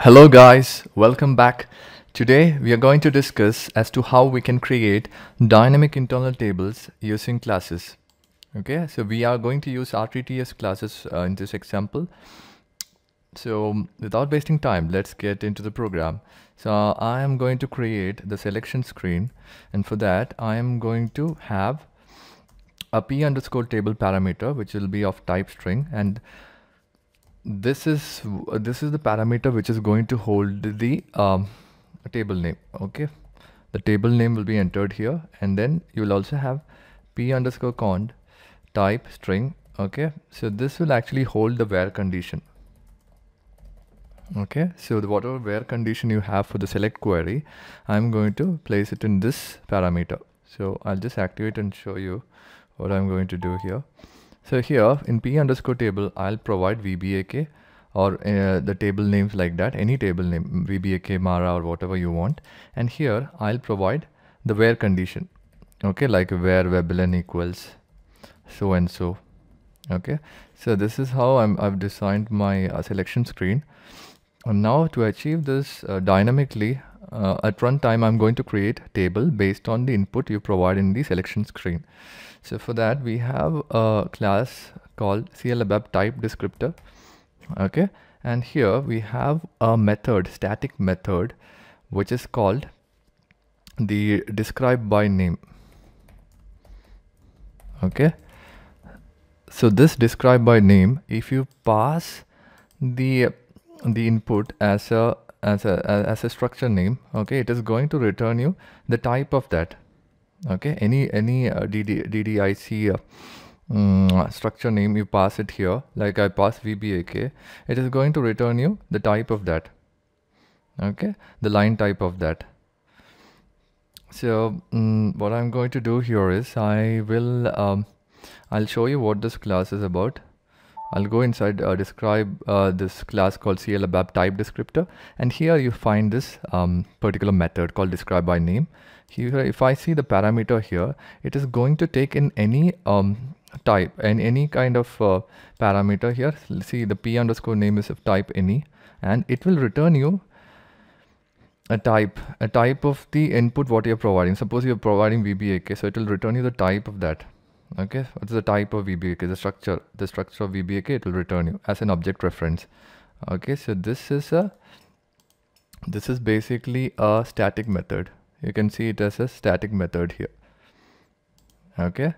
Hello guys, welcome back. Today we are going to discuss as to how we can create dynamic internal tables using classes. Okay, so we are going to use RTTS classes in this example. So without wasting time, let's get into the program. So I am going to create the selection screen, and for that I am going to have a p_table parameter which will be of type string, and this is the parameter which is going to hold the table name. Okay, the table name will be entered here, and then you will also have p_cond type string. Okay, so this will actually hold the where condition. Okay, so whatever where condition you have for the select query, I'm going to place it in this parameter. So I'll just activate and show you what I'm going to do here. So here in p_table, I'll provide VBAK or the table names like that, any table name, VBAK, Mara, or whatever you want. And here I'll provide the where condition. Okay, like where Veblen equals so and so. Okay, so this is how I've designed my selection screen. And now to achieve this dynamically, at runtime, I'm going to create a table based on the input you provide in the selection screen. So for that, we have a class called CL_ABAP type descriptor. Okay, and here we have a method, static method, which is called the describe by name. Okay, so this describe by name, if you pass the input as a structure name, okay, it is going to return you the type of that. Okay, any DDIC structure name you pass it here, like I pass VBAK, it is going to return you the type of that. Okay, the line type of that. So what I'm going to do here is I will I'll show you what this class is about. I'll go inside describe this class called CL_ABAP type descriptor, and here you find this particular method called describe by name. Here, if I see the parameter here, it is going to take in any type and any kind of parameter here. See, the p_name is of type any, and it will return you a type of the input what you're providing. Suppose you're providing VBAK, so it will return you the type of that. Okay, what's the type of VBAK? The structure of VBAK, it will return you as an object reference. Okay, so this is basically a static method. You can see it as a static method here. Okay,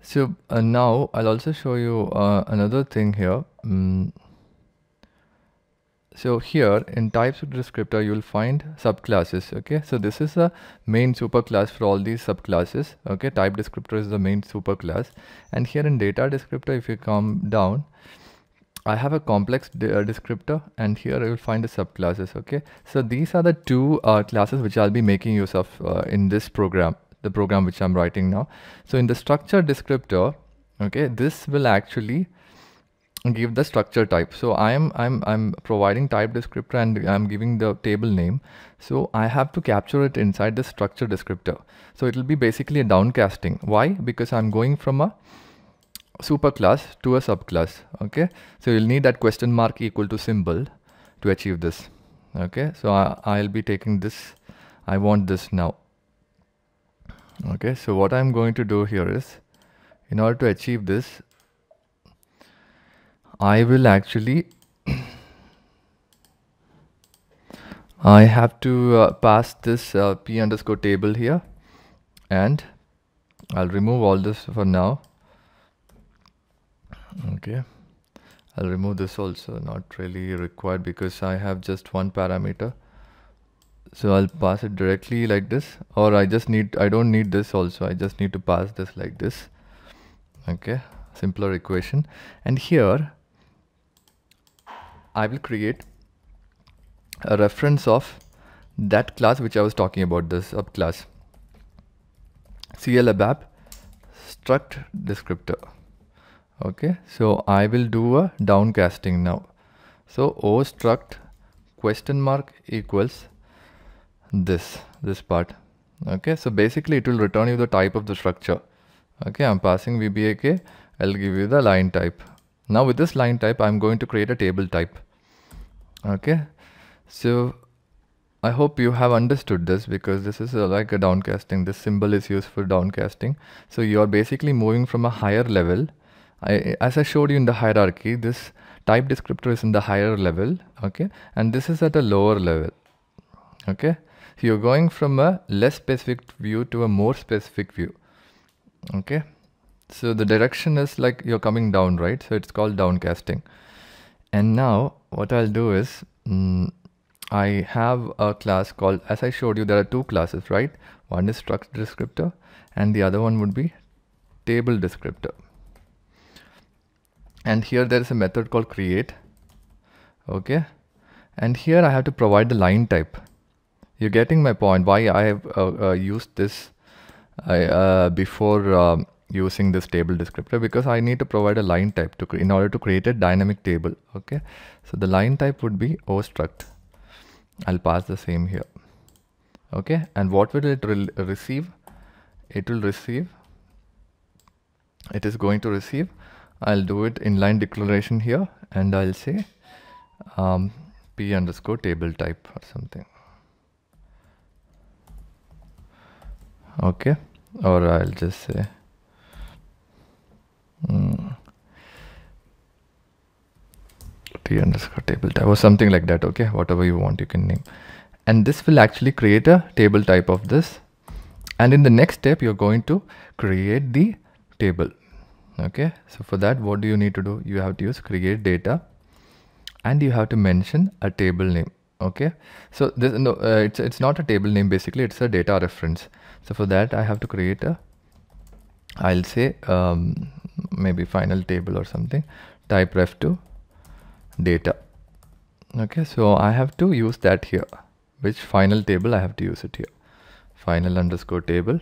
so now I'll also show you another thing here. So here in type descriptor, you will find subclasses. Okay, so this is a main superclass for all these subclasses. Okay, type descriptor is the main superclass. And here in data descriptor, if you come down, I have a complex descriptor, and here you will find the subclasses. Okay, so these are the two classes which I'll be making use of in this program, the program which I'm writing now. So in the structure descriptor, okay, this will actually give the structure type. So I'm providing type descriptor, and I'm giving the table name, so I have to capture it inside the structure descriptor. So it will be basically a downcasting. Why? Because I'm going from a superclass to a subclass. Okay, so you'll need that ? equal to symbol to achieve this. Okay, so I'll be taking this. I want this now. Okay, so what I'm going to do here is, in order to achieve this, I have to pass this p_table here, and I'll remove all this for now. Okay, I'll remove this also, not really required because I have just one parameter. So I'll pass it directly like this, or I don't need this also. I just need to pass this like this. Okay, simpler equation. And here I will create a reference of that class which I was talking about, this subclass CL_ABAP struct descriptor. Okay, so I will do a downcasting now. So O struct ? equals this part. Okay, so basically it will return you the type of the structure. Okay, I'm passing VBAK, I'll give you the line type. Now with this line type, I'm going to create a table type. Okay, So I hope you have understood this, because this is like a downcasting. This symbol is used for downcasting. So you are basically moving from a higher level. As I showed you in the hierarchy, this type descriptor is in the higher level, okay, and this is at a lower level, okay. So you're going from a less specific view to a more specific view, okay. So the direction is like you're coming down, right? So it's called downcasting. And now what I'll do is, I have a class called, as I showed you, there are two classes, right? One is struct descriptor and the other one would be table descriptor. And here there is a method called create, okay? And here I have to provide the line type. You're getting my point, why I have used this before using this table descriptor, because I need to provide a line type to in order to create a dynamic table, okay? So the line type would be OStruct. I'll pass the same here, okay? And what will it receive? It will receive, it is going to receive, I'll do it inline declaration here, and I'll say p underscore table type or something, okay? Or I'll just say underscore table type or something like that, okay? Whatever you want, you can name. And this will actually create a table type of this, and in the next step you're going to create the table, okay? So for that, what do you need to do? You have to use create data, and you have to mention a table name, okay? So this it's not a table name, basically it's a data reference. So for that I have to create a, I'll say maybe final table or something, type ref to data, okay? So I have to use that here, which final table I have to use it here, final underscore table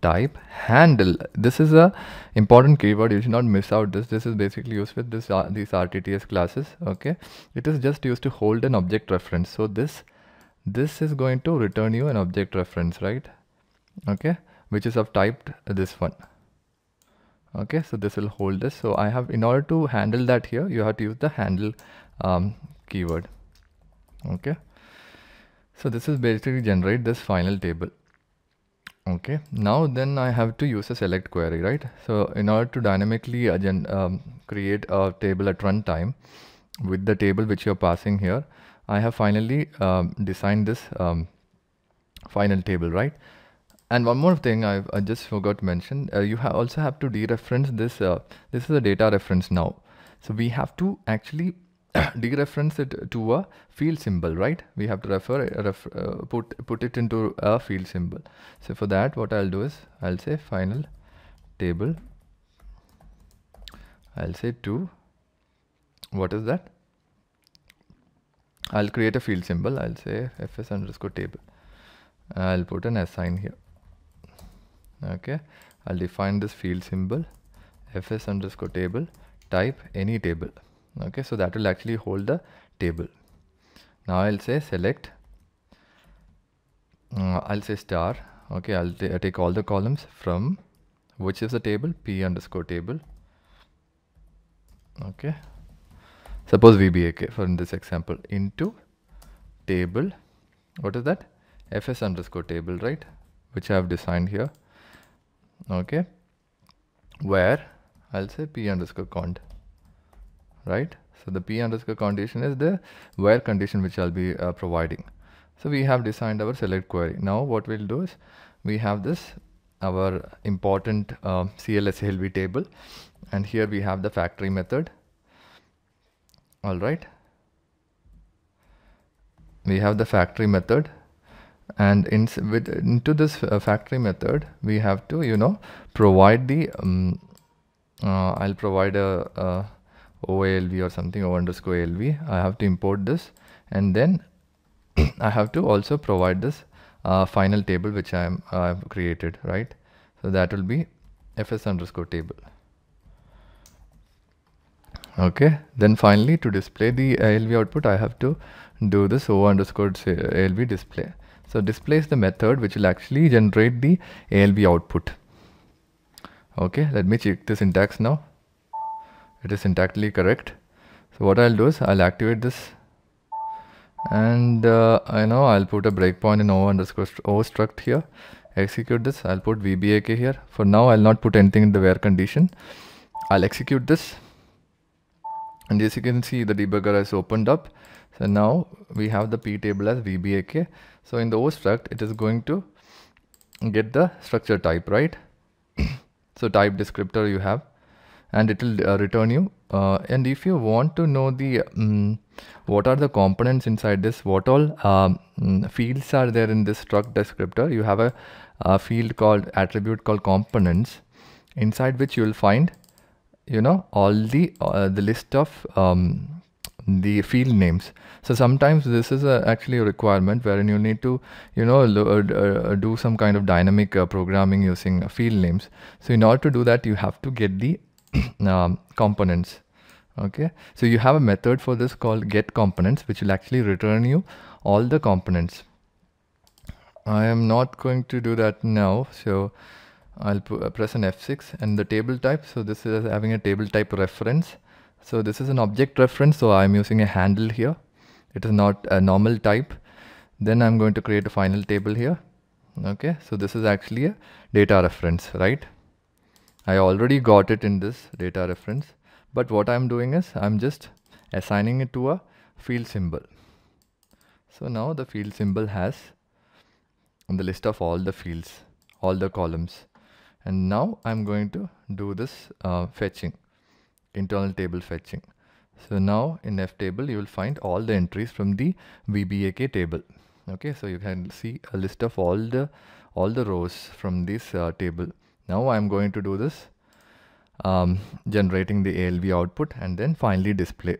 type handle. This is a important keyword, you should not miss out this. This is basically used with this these RTTS classes, okay? It is just used to hold an object reference. So this is going to return you an object reference, right? Okay, which is of type this one, okay? So this will hold this. So I have, in order to handle that here, you have to use the handle keyword, okay? So this is basically generate this final table, okay? Now then I have to use a select query, right? So in order to dynamically create a table at runtime with the table which you're passing here, I have finally designed this final table, right? And one more thing I just forgot to mention, you also have to dereference this, this is a data reference now. So we have to actually dereference it to a field symbol, right? We have to put it into a field symbol. So for that, what I'll do is, I'll say final table, I'll say to, what is that? I'll create a field symbol, I'll say fs underscore table. I'll put an assign here. Okay, I'll define this field symbol fs underscore table type any table, okay? So that will actually hold the table. Now I'll say select, I'll say star, okay? I'll take all the columns from which is the table, p underscore table, okay? Suppose VBAK for in this example, into table, what is that? fs underscore table, right? Which I have designed here, okay? Where I'll say p underscore cond, right? So the p underscore condition is the where condition which I'll be providing. So we have designed our select query. Now what we'll do is, we have this our important CLSALV table, and here we have the factory method. All right, we have the factory method, and into this factory method we have to, you know, provide the I'll provide a OALV or something, O underscore ALV. I have to import this, and then I have to also provide this final table which I've created, right? So that will be fs underscore table, okay? Then finally, to display the ALV output, I have to do this O underscore ALV display. So display is the method which will actually generate the ALV output. Okay, let me check the syntax now. It is syntactically correct. So what I'll do is, I'll activate this and I know I'll put a breakpoint in o_o struct here. Execute this. I'll put VBAK here. For now, I'll not put anything in the where condition. I'll execute this, and as you can see, the debugger has opened up. So now we have the p table as VBAK. So in the o struct, it is going to get the structure type, right? So type descriptor you have, and it will return you. And if you want to know the what are the components inside this, what all fields are there in this struct descriptor, you have a field called attribute called components, inside which you will find, you know, all the list of the field names. So sometimes this is actually a requirement wherein you need to, you know, do some kind of dynamic programming using field names. So in order to do that, you have to get the components. Okay, so you have a method for this called get components, which will actually return you all the components. I am not going to do that now, so I'll press an F6 and the table type. So this is having a table type reference. So this is an object reference, so I'm using a handle here. It is not a normal type. Then I'm going to create a final table here. Okay, so this is actually a data reference, right? I already got it in this data reference, but what I'm doing is I'm just assigning it to a field symbol. So now the field symbol has the list of all the fields, all the columns. And now I'm going to do this fetching, internal table fetching. So now in ftable you will find all the entries from the VBAK table. Okay, so you can see a list of all the rows from this table. Now I'm going to do this generating the ALV output and then finally display.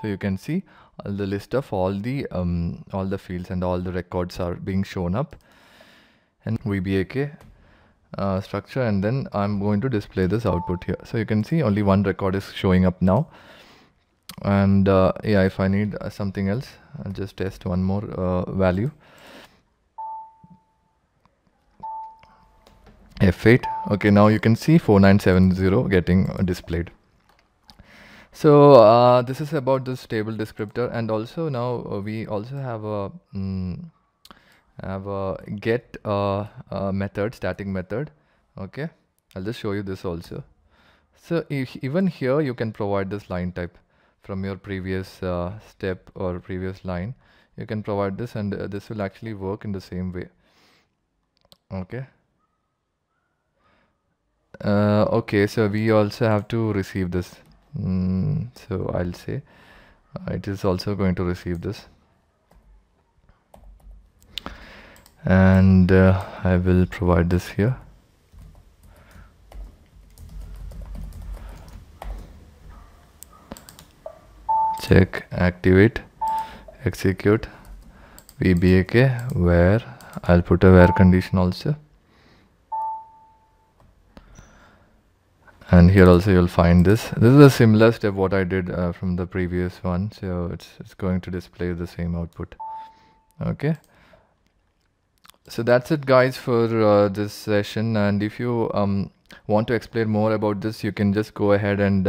So you can see the list of all the fields and all the records are being shown up, and VBAK structure, and then I'm going to display this output here. So you can see only one record is showing up now, and yeah, if I need something else, I'll just test one more value, F8. Okay, now you can see 4970 getting displayed. So this is about this table descriptor, and also now we also have a get method, static method. Okay, I'll just show you this also. So even here you can provide this line type from your previous step or previous line. You can provide this, and this will actually work in the same way. Okay, okay, so we also have to receive this. So I'll say it is also going to receive this, and I will provide this here. Check, activate, execute, VBAK, where I'll put a where condition also, and here also you'll find this. This is a similar step what I did from the previous one, so it's going to display the same output. Okay. So that's it guys for this session, and if you want to explore more about this, you can just go ahead and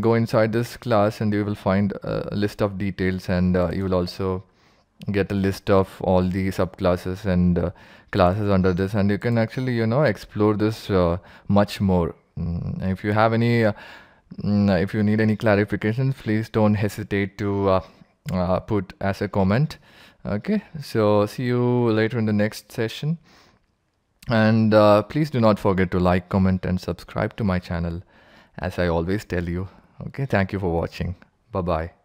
go inside this class, and you will find a list of details, and you will also get a list of all the subclasses and classes under this, and you can actually, you know, explore this much more. If you have any if you need any clarifications, please don't hesitate to put as a comment. Okay, so see you later in the next session, and please do not forget to like, comment and subscribe to my channel, as I always tell you. Okay, thank you for watching. Bye bye.